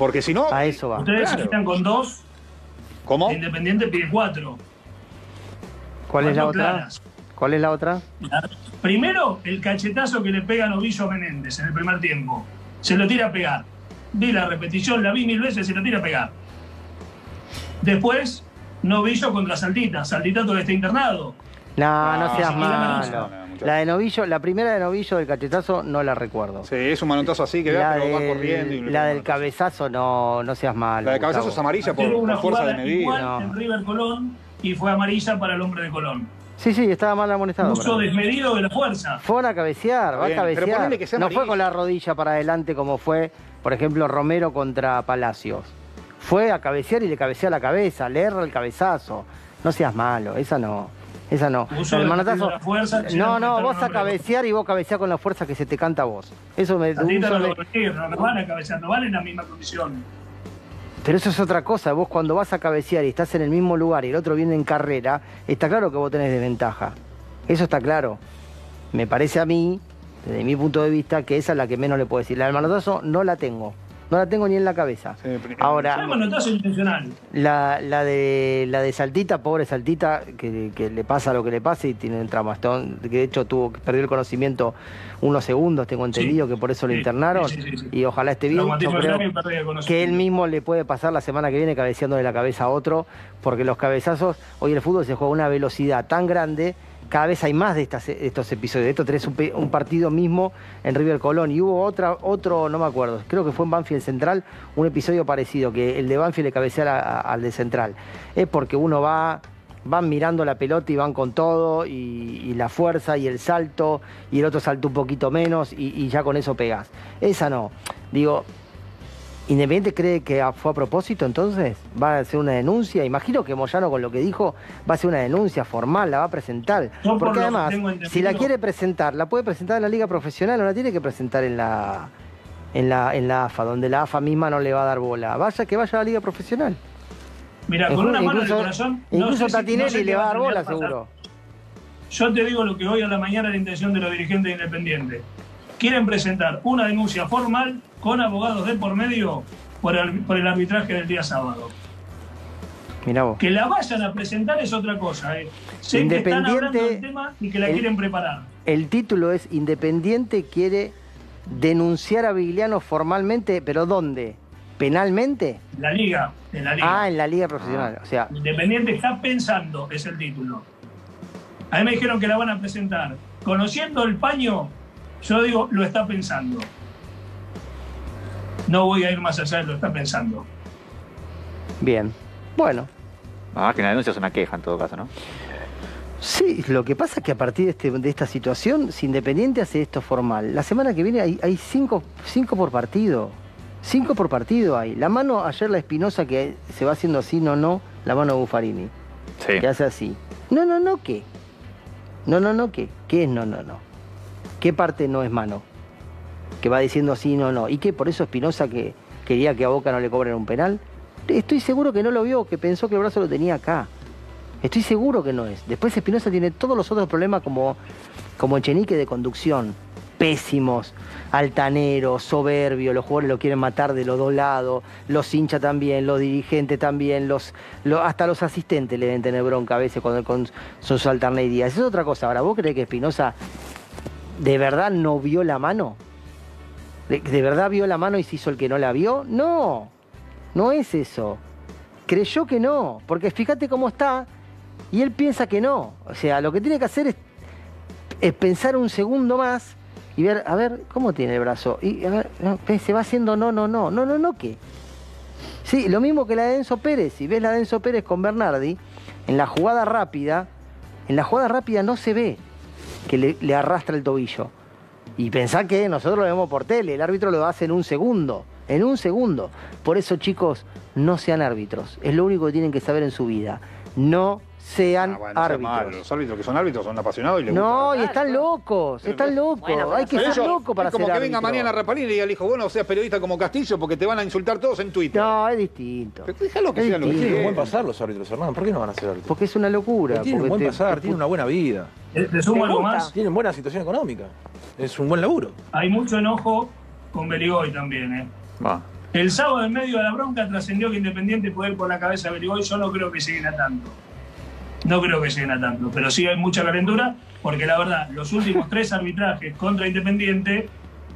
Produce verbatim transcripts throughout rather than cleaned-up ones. Porque si no... A eso va. Ustedes claro. se quitan con dos. ¿Cómo? Independiente pide cuatro. ¿Cuál es la otra? ¿Cuál es la otra? Primero, el cachetazo que le pega a Novillo Menéndez en el primer tiempo. Se lo tira a pegar. Vi la repetición, la vi mil veces, se lo tira a pegar. Después, Novillo contra Saltita. Saltita todavía está internado. No, no, no seas malo. La de Novillo, la primera de Novillo del cachetazo no la recuerdo. Sí, es un manotazo así que vea, pero va corriendo. Y la del cabezazo, no, no seas malo. La del cabezazo es amarilla por, por fuerza de medida. Igual no. en River Colón y fue amarilla para el hombre de Colón. Sí, sí, estaba mal amonestado. Uso desmedido de la fuerza. Fue a cabecear, va a cabecear. Que no fue con la rodilla para adelante como fue, por ejemplo, Romero contra Palacios. Fue a cabecear y le cabecea la cabeza, le erra el cabezazo. No seas malo, esa no. Esa no. El manotazo. Fuerza, no, no, vos a cabecear y vos cabeceás con la fuerza que se te canta a vos. Eso me. A ti te lo corregir, no van a cabecear, no van en la misma condición. Pero eso es otra cosa. Vos cuando vas a cabecear y estás en el mismo lugar y el otro viene en carrera, está claro que vos tenés desventaja. Eso está claro. Me parece a mí, desde mi punto de vista, que esa es la que menos le puedo decir. La del manotazo no la tengo. No la tengo ni en la cabeza. Sí, ahora, el manotazo intencional. La, la, de, la de Saltita, pobre Saltita, que, que le pasa lo que le pasa y tiene un tramastón. Que de hecho tuvo, perdió el conocimiento unos segundos, tengo entendido, sí, que por eso sí, lo internaron. Sí, sí, sí. Y ojalá esté bien. Que él mismo le puede pasar la semana que viene cabeceándole la cabeza a otro, porque los cabezazos, hoy el fútbol se juega a una velocidad tan grande. Cada vez hay más de estas, estos episodios. De esto tenés un, un partido mismo en River Colón. Y hubo otra, otro, no me acuerdo, creo que fue en Banfield Central, un episodio parecido, que el de Banfield le cabecea al de Central. Es porque uno va, van mirando la pelota y van con todo, y, y la fuerza, y el salto, y el otro salta un poquito menos, y, y ya con eso pegás. Esa no. Digo, ¿Independiente cree que fue a propósito entonces? ¿Va a hacer una denuncia? Imagino que Moyano con lo que dijo va a hacer una denuncia formal, la va a presentar. No, porque por además, si la quiere presentar, la puede presentar en la Liga Profesional, no la tiene que presentar en la, en la, en la A F A, donde la A F A misma no le va a dar bola. Vaya que vaya a la Liga Profesional. Mira, con una mano incluso, de corazón... Incluso no sé Tinelli si, no sé le va a dar bola, seguro. Yo te digo lo que hoy a la mañana la intención de los dirigentes de Independiente. Quieren presentar una denuncia formal con abogados de por medio por el, por el arbitraje del día sábado. Mirá vos. Que la vayan a presentar es otra cosa. Eh. Sé que están hablando del tema y que la el, quieren preparar. El título es Independiente quiere denunciar a Vigliano formalmente, pero ¿dónde? ¿Penalmente? La Liga, en la Liga. Ah, en la Liga Profesional. O sea, Independiente está pensando, es el título. A mí me dijeron que la van a presentar. Conociendo el paño... Yo digo, lo está pensando. No voy a ir más allá de lo está pensando. Bien. Bueno. Ah, que la denuncia es una queja en todo caso, ¿no? Sí, lo que pasa es que a partir de, este, de esta situación, si Independiente hace esto formal, la semana que viene hay, hay cinco, cinco por partido. Cinco por partido hay. La mano, ayer la Espinosa, que se va haciendo así, no, no, la mano de Buffarini. Sí. Que hace así. No, no, no, ¿qué? No, no, no, ¿qué? ¿Qué es no, no, no? ¿Qué parte no es mano? Que va diciendo sí, no, no. ¿Y qué? ¿Por eso Espinosa que quería que a Boca no le cobren un penal? Estoy seguro que no lo vio, que pensó que el brazo lo tenía acá. Estoy seguro que no es. Después Espinosa tiene todos los otros problemas como, como Echenique de conducción. Pésimos, altaneros, soberbios, los jugadores lo quieren matar de los dos lados, los hinchas también, los dirigentes también, los, los hasta los asistentes le deben tener bronca a veces con, con sus altanerías. Esa es otra cosa. Ahora, ¿vos crees que Espinosa... ¿De verdad no vio la mano? ¿De, ¿De verdad vio la mano y se hizo el que no la vio? No, no es eso. Creyó que no, porque fíjate cómo está y él piensa que no. O sea, lo que tiene que hacer es, es pensar un segundo más y ver, a ver, ¿cómo tiene el brazo? Y a ver, no, se va haciendo no, no, no, no, no, no, ¿qué? Sí, lo mismo que la de Enzo Pérez. Si ves la de Enzo Pérez con Bernardi, en la jugada rápida, en la jugada rápida no se ve que le, le arrastra el tobillo. Y pensá que nosotros lo vemos por tele, el árbitro lo hace en un segundo, en un segundo. Por eso, chicos, no sean árbitros. Es lo único que tienen que saber en su vida. No sean ah, bueno, árbitros. Sea mal. Los árbitros que son árbitros son apasionados y les No, gusta. y están locos, están locos. Bueno, hay que ser loco para ser árbitro. Como que venga Mariana Rapalini y le diga al hijo, vos no seas periodista como Castillo porque te van a insultar todos en Twitter. No, es distinto. Pero déjalo que sean los árbitros. Tienen buen pasar los árbitros, hermano. ¿Por qué no van a ser árbitros? Porque es una locura. Tienen buen pasar, tienen una buena vida. ¿Te sumo algo más? Tienen buena situación económica. Es un buen laburo. Hay mucho enojo con Beligoy también, ¿eh? Va. El sábado en medio de la bronca trascendió que Independiente puede ir por la cabeza a Beligoy. Yo no creo que lleguen a tanto. No creo que lleguen a tanto. Pero sí hay mucha calentura, porque la verdad, los últimos tres arbitrajes contra Independiente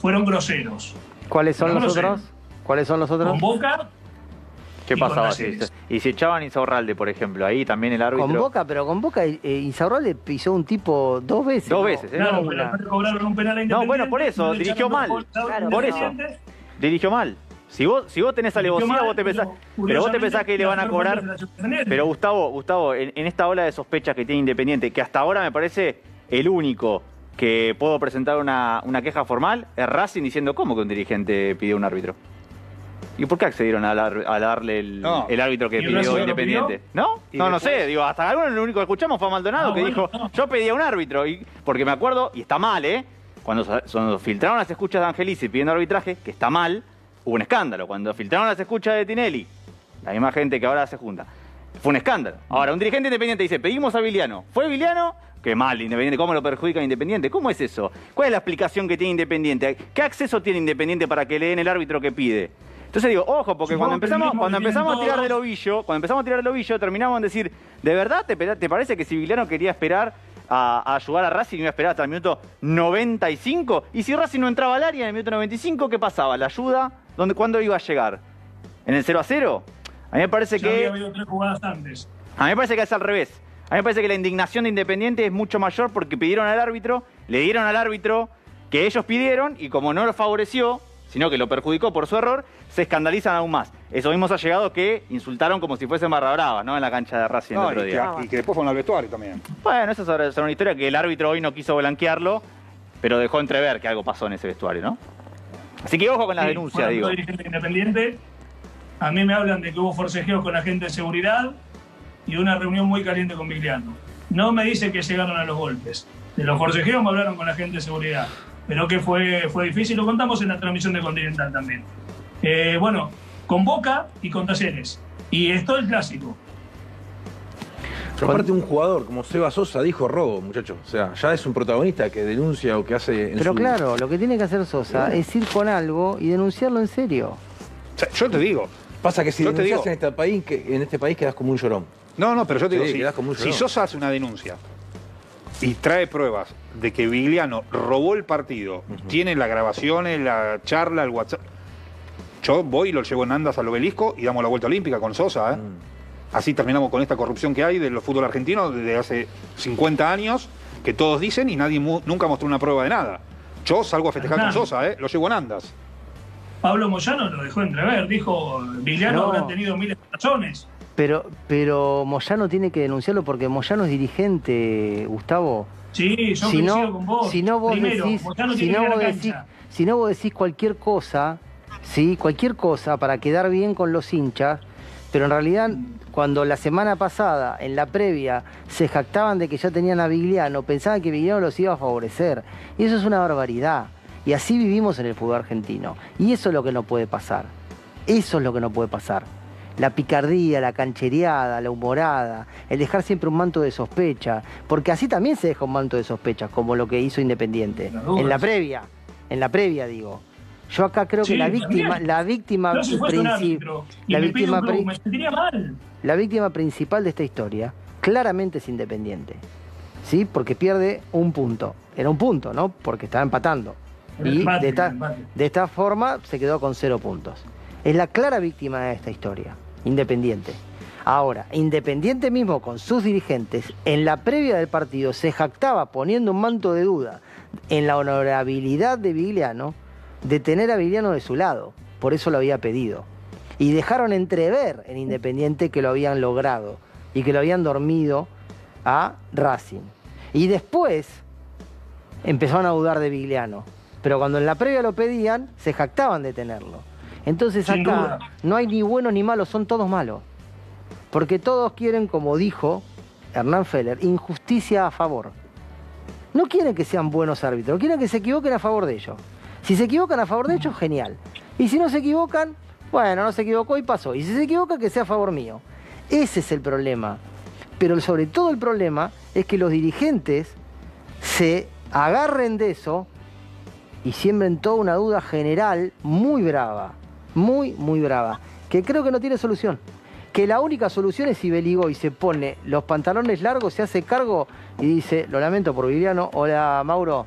fueron groseros. ¿Cuáles son los otros? ¿Cuáles son los otros? Con Boca. ¿Qué pasaba? Y si echaban a Isaurralde, por ejemplo, ahí también el árbitro... Con Boca, pero con Boca eh, Isaurralde pisó un tipo dos veces. Dos ¿no? veces, ¿eh? Claro, pero después cobraron un penal a Independiente. No, bueno, por eso, dirigió mal. Claro, por eso, dirigió mal. Si vos, si vos tenés alevosía, vos te pensás, pero vos te pensás que le van a cobrar. Pero Gustavo, Gustavo, en, en esta ola de sospechas que tiene Independiente, que hasta ahora me parece el único que puedo presentar una, una queja formal, es Racing diciendo cómo que un dirigente pidió un árbitro. ¿Y por qué accedieron a, dar, a darle el, no. el árbitro que pidió Independiente? ¿No? No, no sé. Digo, hasta ahora lo único que escuchamos fue a Maldonado no, que bueno, dijo, no. yo pedía un árbitro. Y, porque me acuerdo, y está mal, ¿eh? Cuando, cuando filtraron las escuchas de Angelici pidiendo arbitraje, que está mal, hubo un escándalo. Cuando filtraron las escuchas de Tinelli, la misma gente que ahora se junta, fue un escándalo. Ahora, un dirigente Independiente dice, pedimos a Vigliano. ¿Fue Vigliano? Qué mal, Independiente. ¿Cómo lo perjudica a Independiente? ¿Cómo es eso? ¿Cuál es la explicación que tiene Independiente? ¿Qué acceso tiene Independiente para que le den el árbitro que pide? Entonces digo, ojo, porque cuando empezamos, cuando empezamos a tirar del ovillo, cuando empezamos a tirar del ovillo, terminamos en decir, ¿de verdad te, te parece que si Vigliano quería esperar a, a ayudar a Racing, iba a esperar hasta el minuto noventa y cinco? Y si Racing no entraba al área en el minuto noventa y cinco, ¿qué pasaba? ¿La ayuda? ¿Dónde, ¿Cuándo iba a llegar? ¿En el cero a cero? A mí me parece que... había habido tres jugadas antes. A mí me parece que es al revés. A mí me parece que la indignación de Independiente es mucho mayor porque pidieron al árbitro, le dieron al árbitro que ellos pidieron y como no lo favoreció, sino que lo perjudicó por su error, se escandalizan aún más. Esos mismos allegados que insultaron como si fuesen barra brava, ¿no? En la cancha de Racing no, el otro día. Y que, y que después fueron al vestuario también. Bueno, esa es una historia que el árbitro hoy no quiso blanquearlo, pero dejó entrever que algo pasó en ese vestuario, ¿no? Así que ojo con las sí, denuncias, digo. Dirigente Independiente, a mí me hablan de que hubo forcejeos con la gente de seguridad y una reunión muy caliente con Vigliano. No me dice que llegaron a los golpes. De los forcejeos me hablaron con la gente de seguridad. Pero que fue, fue difícil, lo contamos en la transmisión de Continental también. Eh, bueno, con Boca y con Aceres. Y esto es clásico. Pero aparte un jugador como Seba Sosa dijo robo, muchachos. O sea, ya es un protagonista que denuncia o que hace... En Pero su... claro, lo que tiene que hacer Sosa ¿Sí? es ir con algo y denunciarlo en serio. O sea, yo te digo... Pasa que si denuncias digo... en, este país, que, en este país quedas como un llorón. No, no, pero yo te digo, sí, si, quedás como un llorón. Si Sosa hace una denuncia... y trae pruebas de que Vigliano robó el partido, uh-huh. tiene las grabaciones, la charla, el WhatsApp. Yo voy y lo llevo en andas al Obelisco y damos la vuelta olímpica con Sosa. ¿eh? Uh-huh. Así terminamos con esta corrupción que hay del fútbol argentino desde hace cincuenta años, que todos dicen y nadie mu nunca mostró una prueba de nada. Yo salgo a festejar Hernán. con Sosa, ¿eh? lo llevo en andas. Pablo Moyano lo dejó entrever, dijo, Vigliano no. habrá tenido miles de razones. Pero, pero Moyano tiene que denunciarlo porque Moyano es dirigente, Gustavo. Sí, yo si no, con vos. Si no vos Primero, decís, si no vos decís, si no vos decís cualquier cosa, sí, cualquier cosa para quedar bien con los hinchas, pero en realidad cuando la semana pasada, en la previa, se jactaban de que ya tenían a Vigliano, pensaban que Vigliano los iba a favorecer. Y eso es una barbaridad. Y así vivimos en el fútbol argentino. Y eso es lo que no puede pasar. Eso es lo que no puede pasar. La picardía, la canchereada, la humorada, el dejar siempre un manto de sospecha, porque así también se deja un manto de sospecha, como lo que hizo Independiente. En la previa, en la previa digo. Yo acá creo sí, que la víctima, la víctima, no, si árbitro, la, víctima club, me la víctima principal de esta historia, claramente es Independiente, ¿sí? Porque pierde un punto, era un punto, ¿no? Porque estaba empatando el y empate, de, esta, de esta forma se quedó con cero puntos. Es la clara víctima de esta historia, Independiente. Ahora, Independiente mismo con sus dirigentes, en la previa del partido se jactaba poniendo un manto de duda en la honorabilidad de Vigliano, de tener a Vigliano de su lado, por eso lo había pedido. Y dejaron entrever en Independiente que lo habían logrado y que lo habían dormido a Racing. Y después empezaron a dudar de Vigliano, pero cuando en la previa lo pedían, se jactaban de tenerlo. Entonces acá no hay ni buenos ni malos, son todos malos. Porque todos quieren, como dijo Hernán Feler, injusticia a favor. No quieren que sean buenos árbitros, quieren que se equivoquen a favor de ellos. Si se equivocan a favor de ellos, genial. Y si no se equivocan, bueno, no se equivocó y pasó. Y si se equivoca, que sea a favor mío. Ese es el problema. Pero sobre todo el problema es que los dirigentes se agarren de eso y siembren toda una duda general muy brava. muy, muy brava, que creo que no tiene solución. Que la única solución es si Beligoy se pone los pantalones largos, se hace cargo y dice, lo lamento por Vigliano, hola Mauro,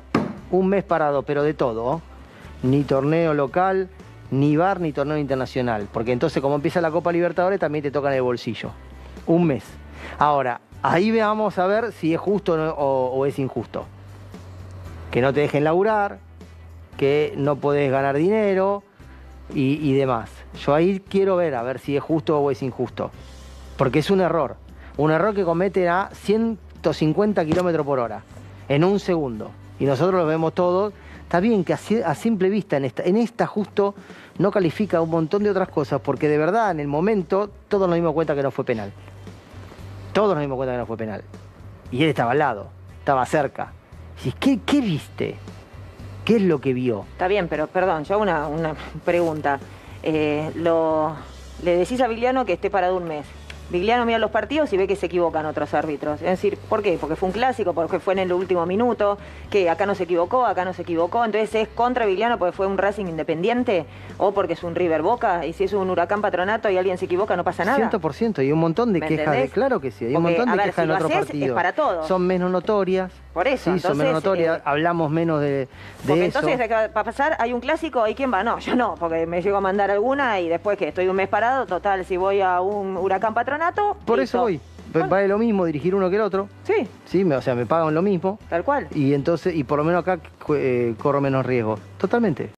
un mes parado, pero de todo, ¿eh? Ni torneo local, ni bar, ni torneo internacional. Porque entonces, como empieza la Copa Libertadores, también te tocan el bolsillo. Un mes. Ahora, ahí vamos a ver si es justo o, no, o, o es injusto. Que no te dejen laburar, que no podés ganar dinero y, y demás. Yo ahí quiero ver a ver si es justo o es injusto. Porque es un error. Un error que cometen a ciento cincuenta kilómetros por hora. En un segundo. Y nosotros lo vemos todos. Está bien que a simple vista en esta, en esta justo no califica un montón de otras cosas, porque de verdad en el momento todos nos dimos cuenta que no fue penal. Todos nos dimos cuenta que no fue penal. Y él estaba al lado, estaba cerca. Y, ¿qué, qué viste? ¿Qué es lo que vio? Está bien, pero perdón, yo hago una, una pregunta. Eh, lo, le decís a Vigliano que esté parado un mes. Vigliano mira los partidos y ve que se equivocan otros árbitros. Es decir, ¿por qué? Porque fue un clásico, porque fue en el último minuto, que acá no se equivocó, acá no se equivocó. Entonces, ¿es contra Vigliano porque fue un Racing Independiente o porque es un River Boca? Y si es un Huracán Patronato y alguien se equivoca, no pasa nada. ciento por ciento, y un montón de quejas, de, claro que sí, hay un porque, montón de ver, quejas si en otros partidos. Es para todos. Son menos notorias. Por eso. Sí, entonces, son menos notorias, eh, hablamos menos de, de porque eso. Entonces, para pasar, hay un clásico, ¿y quién va? No, yo no, porque me llego a mandar alguna y después que estoy un mes parado, total, si voy a un Huracán Patronato. Por eso voy. Bueno. Vale lo mismo dirigir uno que el otro. Sí. Sí, me, o sea, me pagan lo mismo. Tal cual. Y entonces, y por lo menos acá eh, corro menos riesgo. Totalmente.